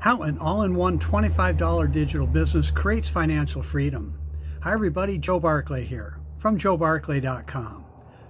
How an all-in-one $25 digital business creates financial freedom. Hi everybody, Joe Barclay here from joebarclay.com.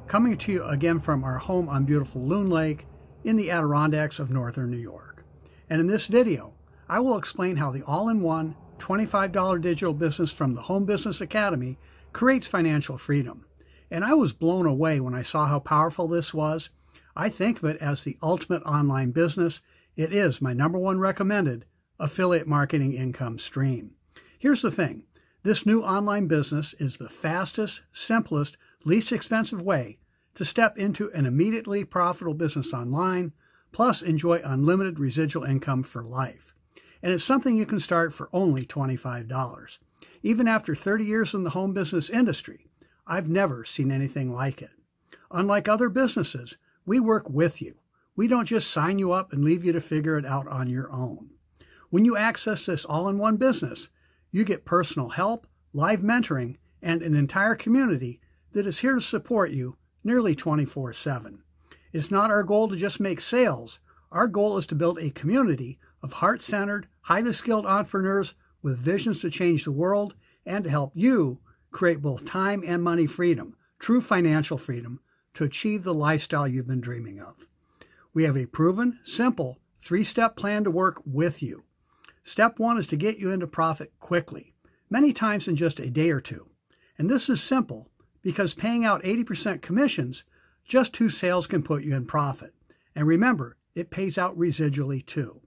Coming to you again from our home on beautiful Loon Lake in the Adirondacks of northern New York. And in this video, I will explain how the all-in-one $25 digital business from the Home Business Academy creates financial freedom. And I was blown away when I saw how powerful this was. I think of it as the ultimate online business. It is my #1 recommended affiliate marketing income stream. Here's the thing. This new online business is the fastest, simplest, least expensive way to step into an immediately profitable business online, plus enjoy unlimited residual income for life. And it's something you can start for only $25. Even after 30 years in the home business industry, I've never seen anything like it. Unlike other businesses, we work with you. We don't just sign you up and leave you to figure it out on your own. When you access this all-in-one business, you get personal help, live mentoring, and an entire community that is here to support you nearly 24/7. It's not our goal to just make sales. Our goal is to build a community of heart-centered, highly skilled entrepreneurs with visions to change the world and to help you create both time and money freedom, true financial freedom, to achieve the lifestyle you've been dreaming of. We have a proven, simple, three-step plan to work with you. Step one is to get you into profit quickly, many times in just a day or two. And this is simple because paying out 80% commissions, just 2 sales can put you in profit. And remember, it pays out residually too.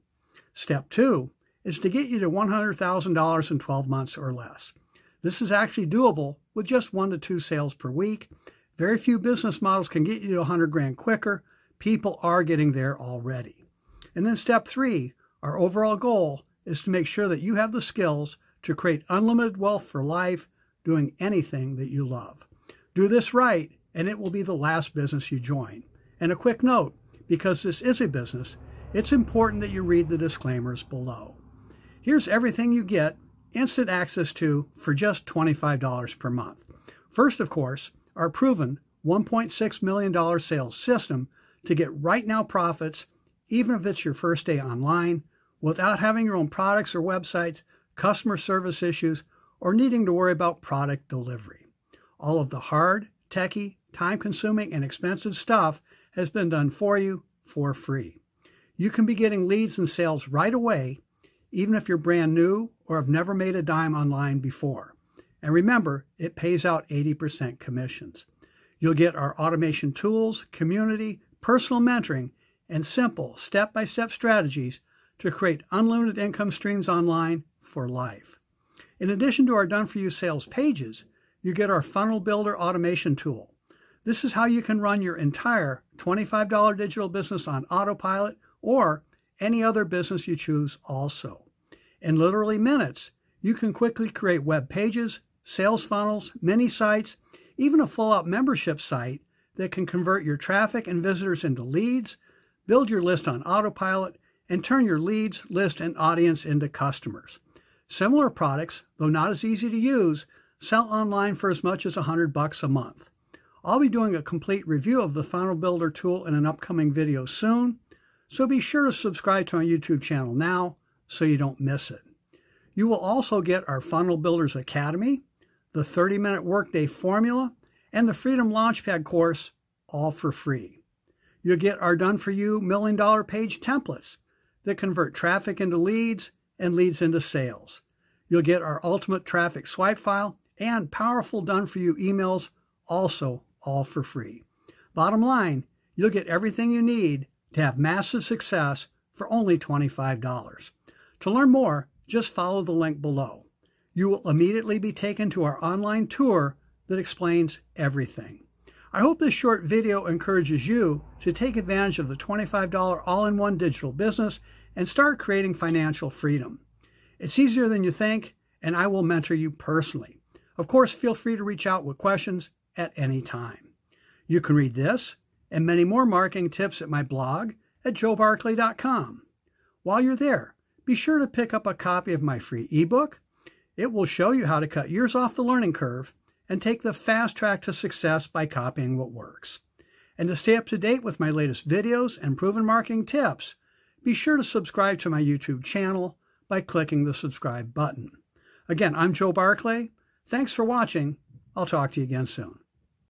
Step two is to get you to $100,000 in 12 months or less. This is actually doable with just 1 to 2 sales per week. Very few business models can get you to 100 grand quicker. People are getting there already. And then step three, our overall goal is to make sure that you have the skills to create unlimited wealth for life, doing anything that you love. Do this right, and it will be the last business you join. And a quick note, because this is a business, it's important that you read the disclaimers below. Here's everything you get instant access to for just $25 per month. First, of course, our proven $1.6 million sales system to get right now profits, even if it's your first day online, without having your own products or websites, customer service issues, or needing to worry about product delivery. All of the hard, techie, time-consuming, and expensive stuff has been done for you for free. You can be getting leads and sales right away, even if you're brand new or have never made a dime online before. And remember, it pays out 80% commissions. You'll get our automation tools, community, personal mentoring, and simple step-by-step strategies to create unlimited income streams online for life. In addition to our done-for-you sales pages, you get our Funnel Builder automation tool. This is how you can run your entire $25 digital business on autopilot or any other business you choose also. In literally minutes, you can quickly create web pages, sales funnels, mini sites, even a full-out membership site that can convert your traffic and visitors into leads, build your list on autopilot, and turn your leads, list, and audience into customers. Similar products, though not as easy to use, sell online for as much as $100 a month. I'll be doing a complete review of the Funnel Builder tool in an upcoming video soon, so be sure to subscribe to my YouTube channel now so you don't miss it. You will also get our Funnel Builders Academy, the 30-minute workday formula, and the Freedom Launchpad course, all for free. You'll get our done-for-you $1 million page templates that convert traffic into leads and leads into sales. You'll get our ultimate traffic swipe file and powerful done-for-you emails, also all for free. Bottom line, you'll get everything you need to have massive success for only $25. To learn more, just follow the link below. You will immediately be taken to our online tour that explains everything. I hope this short video encourages you to take advantage of the $25 all-in-one digital business and start creating financial freedom. It's easier than you think, and I will mentor you personally. Of course, feel free to reach out with questions at any time. You can read this and many more marketing tips at my blog at joebarclay.com. While you're there, be sure to pick up a copy of my free ebook. It will show you how to cut years off the learning curve and take the fast track to success by copying what works. And to stay up to date with my latest videos and proven marketing tips, be sure to subscribe to my YouTube channel by clicking the subscribe button. Again, I'm Joe Barclay. Thanks for watching. I'll talk to you again soon.